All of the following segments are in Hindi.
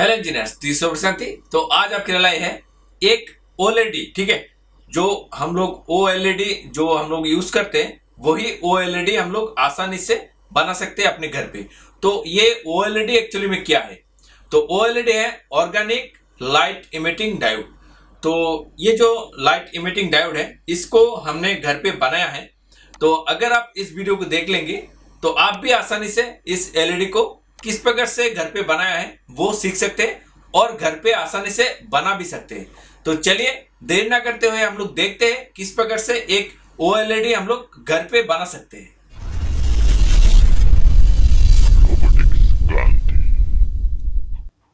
हेलो इंजीनियर्स, तीसरा प्रशांति। तो आज आपके लिए लाए हैं एक ओएलईडी, ठीक है। जो हम लोग ओएलईडी जो हम लोग यूज करते हैं वही ओएलईडी हम लोग आसानी से बना सकते हैं अपने घर पे। तो ये ओएलईडी एक्चुअली में क्या है? तो ओएलईडी है ऑर्गेनिक लाइट इमिटिंग डायोड। तो ये जो लाइट इमिटिंग डायोड है इसको हमने घर पे बनाया है। तो अगर आप इस वीडियो को देख लेंगे तो आप भी आसानी से इस एलईडी को किस प्रकार से घर पे बनाया है वो सीख सकते हैं और घर पे आसानी से बना भी सकते हैं। तो चलिए देर ना करते हुए हम लोग देखते हैं किस प्रकार से एक ओएलईडी हम लोग घर पे बना सकते हैं।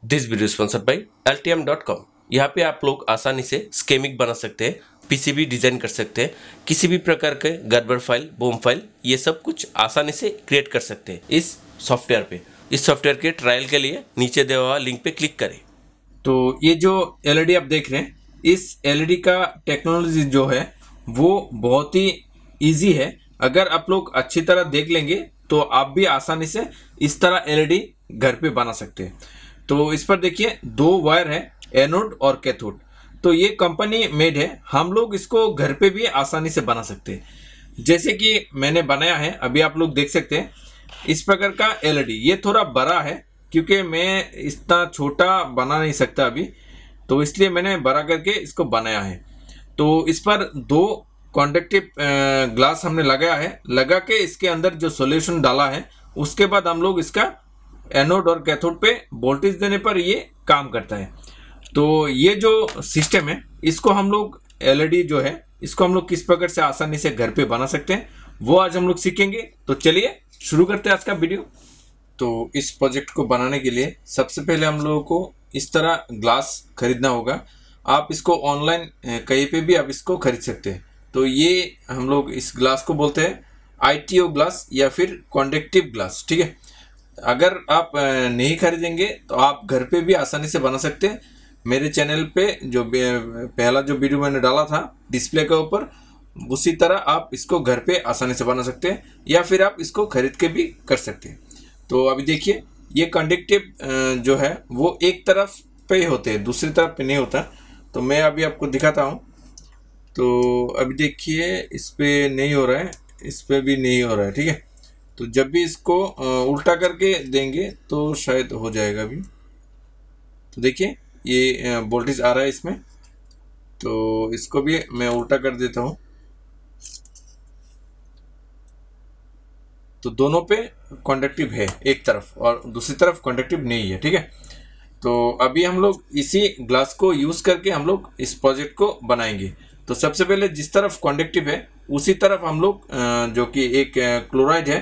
This video sponsored by LTM.com। यहाँ पे आप लोग आसानी से स्कीमिक बना सकते हैं, PCB डिजाइन कर सकते हैं, किसी भी प्रकार के गड़बड़ फाइल, बोम फाइल, ये सब कुछ आसानी से क्रिएट कर सकते हैं इस सॉफ्टवेयर पे। इस सॉफ्टवेयर के ट्रायल के लिए नीचे दिया हुआ लिंक पे क्लिक करें। तो ये जो एलईडी आप देख रहे हैं, इस एलईडी का टेक्नोलॉजी जो है वो बहुत ही इजी है। अगर आप लोग अच्छी तरह देख लेंगे तो आप भी आसानी से इस तरह एलईडी घर पे बना सकते हैं। तो इस पर देखिए दो वायर है, एनोड और कैथोड। तो ये कंपनी मेड है, हम लोग इसको घर पे भी आसानी से बना सकते हैं। जैसे कि मैंने बनाया है, अभी आप लोग देख सकते हैं इस प्रकार का एलईडी। ये थोड़ा बड़ा है क्योंकि मैं इतना छोटा बना नहीं सकता अभी, तो इसलिए मैंने बड़ा करके इसको बनाया है। तो इस पर दो कॉन्डक्टिव ग्लास हमने लगाया है, लगा के इसके अंदर जो सॉल्यूशन डाला है उसके बाद हम लोग इसका एनोड और कैथोड पे वोल्टेज देने पर ये काम करता है। तो ये जो सिस्टम है इसको हम लोग एलईडी जो है इसको हम लोग किस प्रकार से आसानी से घर पे बना सकते हैं वो आज हम लोग सीखेंगे। तो चलिए शुरू करते हैं आज का वीडियो। तो इस प्रोजेक्ट को बनाने के लिए सबसे पहले हम लोगों को इस तरह ग्लास खरीदना होगा। आप इसको ऑनलाइन कहीं पे भी आप इसको खरीद सकते हैं। तो ये हम लोग इस ग्लास को बोलते हैं ITO ग्लास या फिर कॉन्डक्टिव ग्लास, ठीक है। अगर आप नहीं खरीदेंगे तो आप घर पे भी आसानी से बना सकते हैं। मेरे चैनल पे जो पहला जो वीडियो मैंने डाला था डिस्प्ले के ऊपर, उसी तरह आप इसको घर पे आसानी से बना सकते हैं या फिर आप इसको खरीद के भी कर सकते हैं। तो अभी देखिए ये कंडक्टिव जो है वो एक तरफ पे होते हैं, दूसरी तरफ पे नहीं होता। तो मैं अभी आपको दिखाता हूँ। तो अभी देखिए इस पर नहीं हो रहा है, इस पर भी नहीं हो रहा है, ठीक है। तो जब भी इसको उल्टा करके देंगे तो शायद हो जाएगा अभी। तो देखिए ये वोल्टेज आ रहा है इसमें, तो इसको भी मैं उल्टा कर देता हूँ। तो दोनों पे कॉन्डक्टिव है एक तरफ और दूसरी तरफ कॉन्डक्टिव नहीं है, ठीक है। तो अभी हम लोग इसी ग्लास को यूज़ करके हम लोग इस प्रोजेक्ट को बनाएंगे। तो सबसे पहले जिस तरफ कॉन्डक्टिव है उसी तरफ हम लोग जो कि एक क्लोराइड है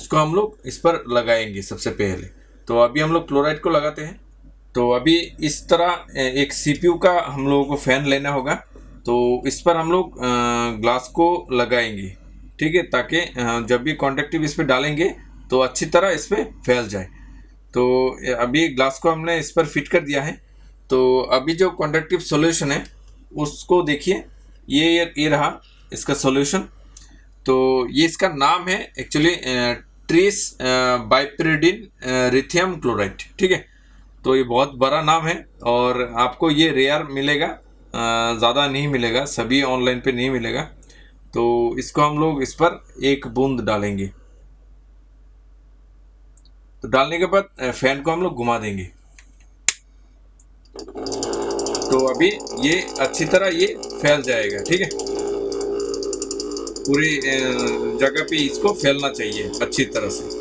उसको हम लोग इस पर लगाएंगे सबसे पहले। तो अभी हम लोग क्लोराइड को लगाते हैं। तो अभी इस तरह एक CPU का हम लोगों को फैन लेना होगा। तो इस पर हम लोग ग्लास को लगाएंगे, ठीक है, ताकि जब भी कॉन्डक्टिव इस पर डालेंगे तो अच्छी तरह इस पर फैल जाए। तो अभी ग्लास को हमने इस पर फिट कर दिया है। तो अभी जो कॉन्डक्टिव सॉल्यूशन है उसको देखिए, ये रहा इसका सॉल्यूशन। तो ये इसका नाम है actually tris bipyridine lithium chloride, ठीक है। तो ये बहुत बड़ा नाम है और आपको ये रेयर मिलेगा, ज़्यादा नहीं मिलेगा, सभी ऑनलाइन पर नहीं मिलेगा। तो इसको हम लोग इस पर एक बूंद डालेंगे। तो डालने के बाद फैन को हम लोग घुमा देंगे। तो अभी ये अच्छी तरह ये फैल जाएगा, ठीक है। पूरी जगह पे इसको फैलना चाहिए अच्छी तरह से।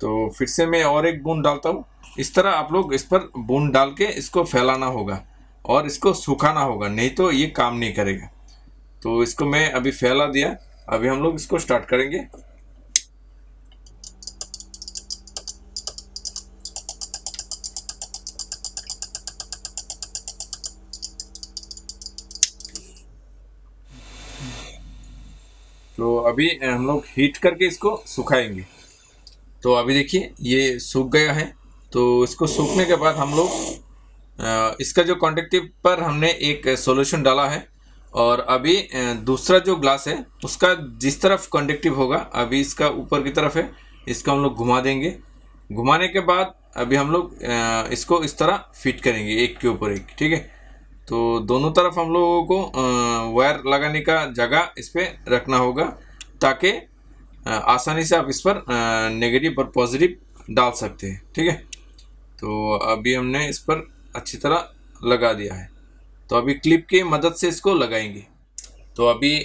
तो फिर से मैं और एक बूंद डालता हूँ। इस तरह आप लोग इस पर बूंद डाल के इसको फैलाना होगा और इसको सुखाना होगा, नहीं तो ये काम नहीं करेगा। तो इसको मैं अभी फैला दिया, अभी हम लोग इसको स्टार्ट करेंगे। तो अभी हम लोग हीट करके इसको सुखाएंगे। तो अभी देखिए ये सूख गया है। तो इसको सूखने के बाद हम लोग इसका जो कॉन्डक्टिव पर हमने एक सॉल्यूशन डाला है और अभी दूसरा जो ग्लास है उसका जिस तरफ कॉन्डक्टिव होगा, अभी इसका ऊपर की तरफ है, इसका हम लोग घुमा देंगे। घुमाने के बाद अभी हम लोग इसको इस तरह फिट करेंगे एक के ऊपर एक, ठीक है। तो दोनों तरफ हम लोगों को वायर लगाने का जगह इस पर रखना होगा ताकि आसानी से आप इस पर नेगेटिव और पॉजिटिव डाल सकते हैं, ठीक है। तो अभी हमने इस पर अच्छी तरह लगा दिया है, तो अभी क्लिप की मदद से इसको लगाएंगे। तो अभी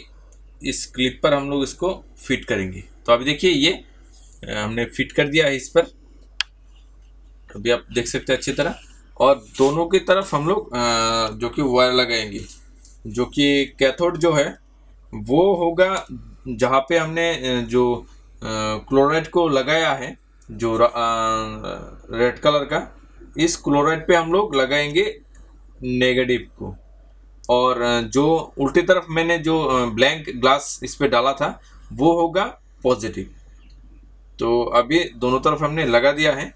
इस क्लिप पर हम लोग इसको फिट करेंगे। तो अभी देखिए ये हमने फिट कर दिया है इस पर, अभी आप देख सकते हैं अच्छी तरह। और दोनों की तरफ हम लोग जो कि वायर लगाएंगे, जो कि कैथोड जो है वो होगा जहाँ पे हमने जो क्लोराइड को लगाया है, जो रेड कलर का, इस क्लोराइड पे हम लोग लगाएंगे नेगेटिव को। और जो उल्टी तरफ मैंने जो ब्लैंक ग्लास इस पे डाला था वो होगा पॉजिटिव। तो अभी दोनों तरफ हमने लगा दिया है।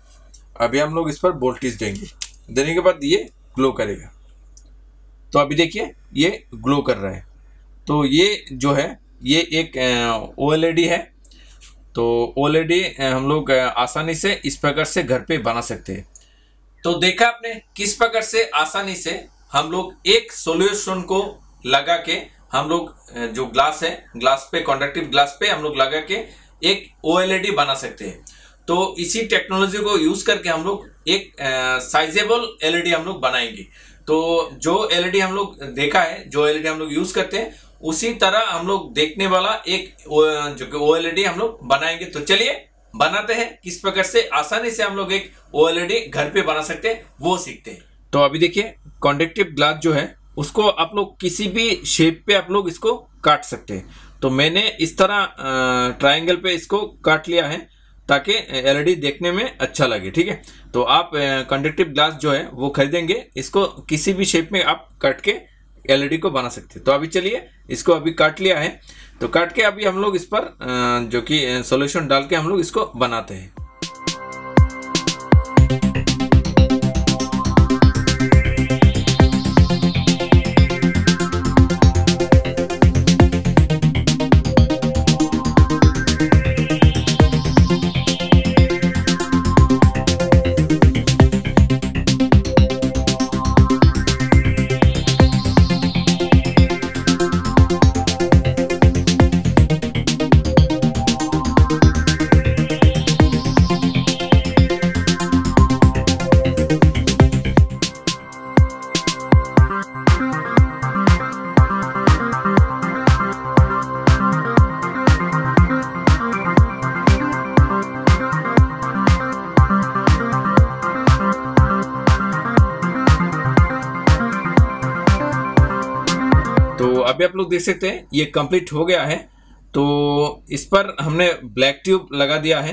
अभी हम लोग इस पर वोल्टेज देंगे, देने के बाद ये ग्लो करेगा। तो अभी देखिए ये ग्लो कर रहा है। तो ये जो है ये एक OLED है। तो OLED हम लोग आसानी से इस प्रकार से घर पे बना सकते हैं। तो देखा आपने किस प्रकार से आसानी से हम लोग एक सॉल्यूशन को लगा के हम लोग जो ग्लास है ग्लास पे कॉन्डक्टिव ग्लास पे हम लोग लगा के एक OLED बना सकते हैं। तो इसी टेक्नोलॉजी को यूज़ करके हम लोग एक साइजेबल LED हम लोग बनाएंगे। तो जो LED हम लोग देखा है, जो LED हम लोग यूज़ करते हैं, उसी तरह हम लोग देखने वाला एक जो कि OLED हम लोग बनाएंगे। तो चलिए बनाते हैं किस प्रकार से आसानी से हम लोग एक OLED घर पे बना सकते हैं वो सीखते हैं। तो अभी देखिए कॉन्डक्टिव ग्लास जो है उसको आप लोग किसी भी शेप पे आप लोग इसको काट सकते हैं। तो मैंने इस तरह ट्राइंगल पे इसको काट लिया है ताकि LED देखने में अच्छा लगे, ठीक है। तो आप कंडक्टिव ग्लास जो है वो खरीदेंगे, इसको किसी भी शेप में आप काट के LED को बना सकते हैं। तो अभी चलिए इसको अभी काट लिया है। तो काट के अभी हम लोग इस पर जो कि सॉल्यूशन डाल के हम लोग इसको बनाते हैं। अभी आप लोग देख सकते हैं ये कंप्लीट हो गया है। तो इस पर हमने ब्लैक ट्यूब लगा दिया है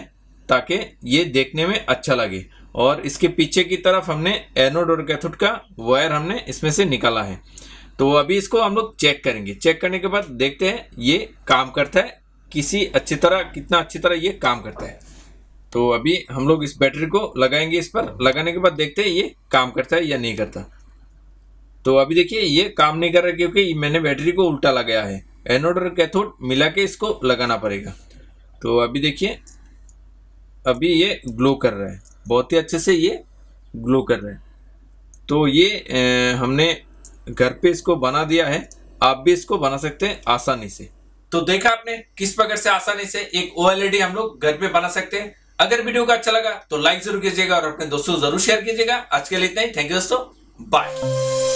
ताकि ये देखने में अच्छा लगे। और इसके पीछे की तरफ हमने एनोड और कैथोड का वायर हमने इसमें से निकाला है। तो अभी इसको हम लोग चेक करेंगे। चेक करने के बाद देखते हैं ये काम करता है किसी अच्छी तरह, कितना अच्छी तरह ये काम करता है। तो अभी हम लोग इस बैटरी को लगाएंगे, इस पर लगाने के बाद देखते हैं ये काम करता है या नहीं करता। तो अभी देखिए ये काम नहीं कर रहा क्योंकि मैंने बैटरी को उल्टा लगाया है। एनोड और कैथोड मिला के इसको लगाना पड़ेगा। तो अभी देखिए अभी ये ग्लो कर रहा है, बहुत ही अच्छे से ये ग्लो कर रहा है। तो ये हमने घर पे इसको बना दिया है, आप भी इसको बना सकते हैं आसानी से। तो देखा आपने किस प्रकार से आसानी से एक OLED हम लोग घर पे बना सकते हैं। अगर वीडियो को अच्छा लगा तो लाइक जरूर कीजिएगा और अपने दोस्तों जरूर शेयर कीजिएगा। आज के लिए इतना ही, थैंक यू दोस्तों, बाय।